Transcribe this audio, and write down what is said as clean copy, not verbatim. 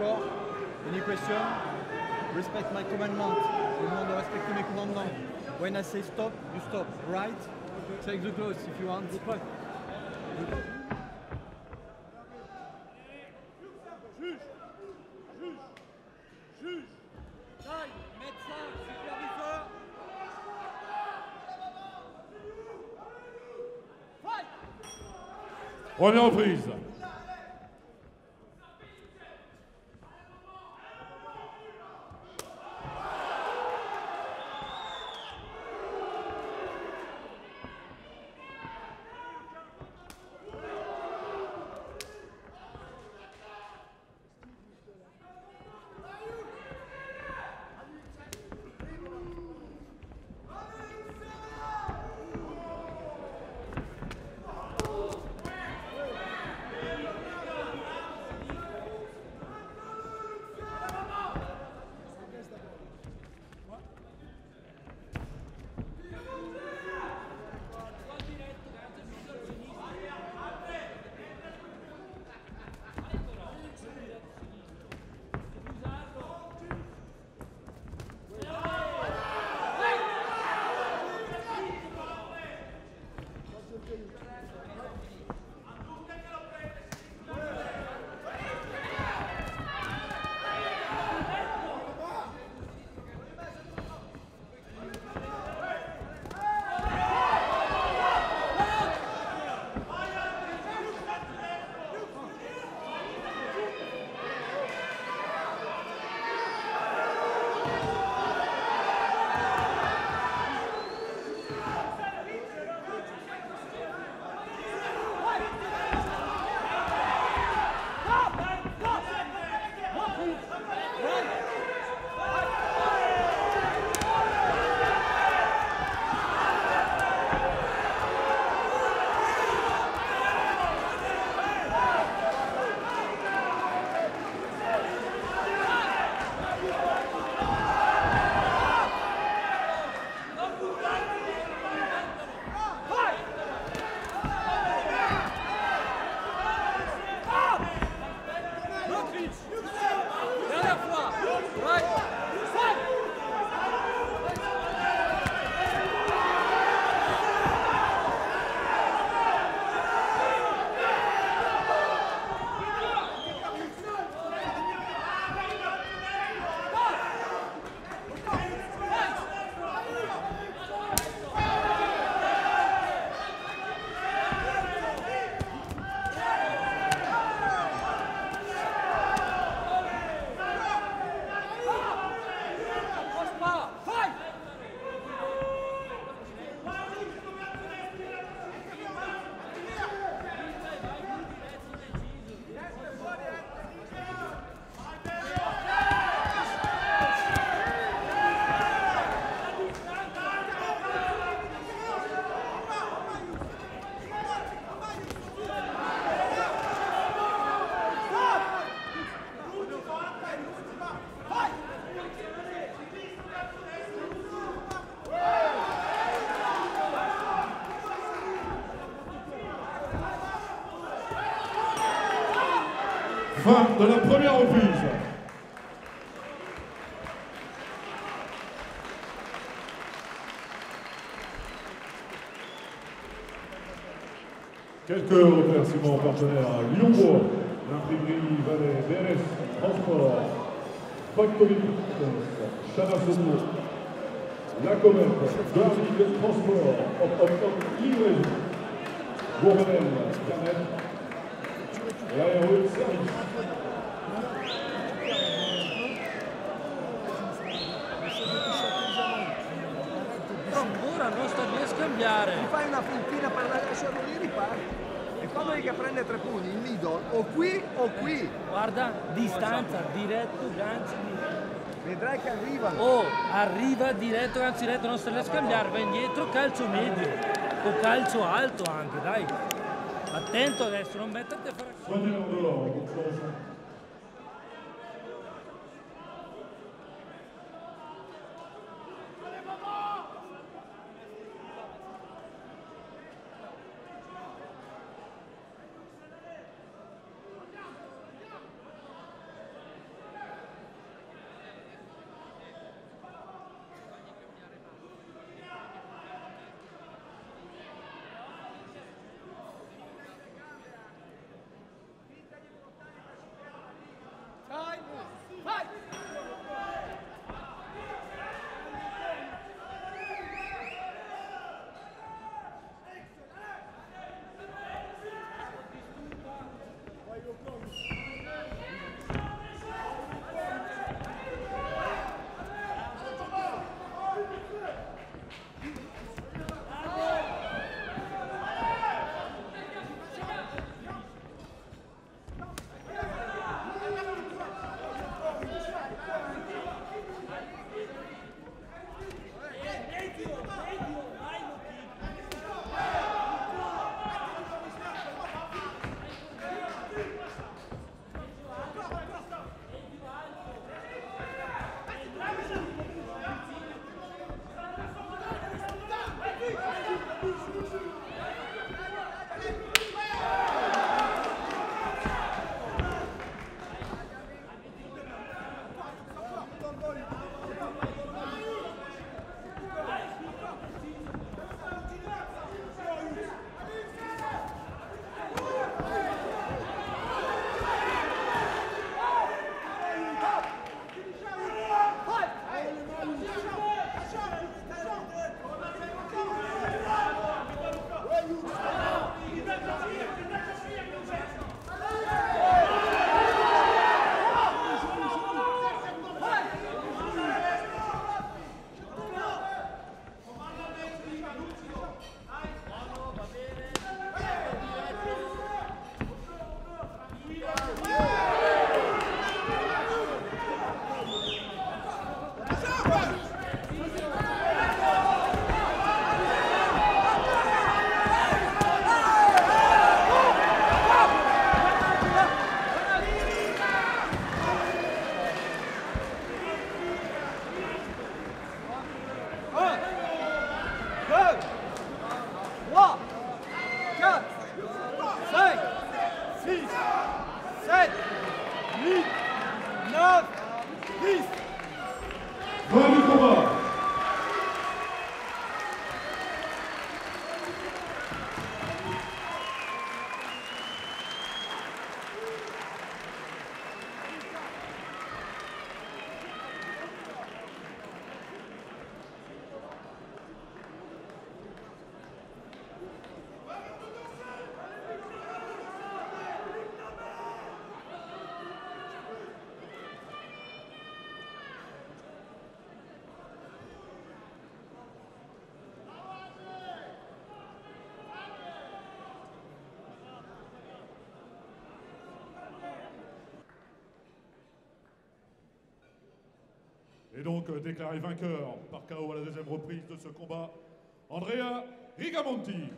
d'accord? Any question? Respect my commandment. Je demande de respecter mes commandements. When I say stop, you stop, right? Check the clothes if you want. Première prise. Fin de la première reprise. Quelques remerciements aux partenaires Lyonbourg, l'imprimerie Valais, BNS, Transport, Factovi, Chalassonneau, La Comète, Transport, Bourrel, La Comète, et aéro service. Ancora non sta di scambiare. Mi fai una puntina per la lasciarlo lì, riparte. E quando è che prende tre punti, il middle o qui o qui. Guarda, distanza, diretto, gancio, vedrai che arrivano. Oh, arriva diretto, gancio, diretto, non sta di scambiare, va indietro, calcio medio. O calcio alto anche, dai. Attento adesso, non metterti a fare... Sognano un loro, Et donc déclaré vainqueur par KO à la deuxième reprise de ce combat, Andrea Rigamonti.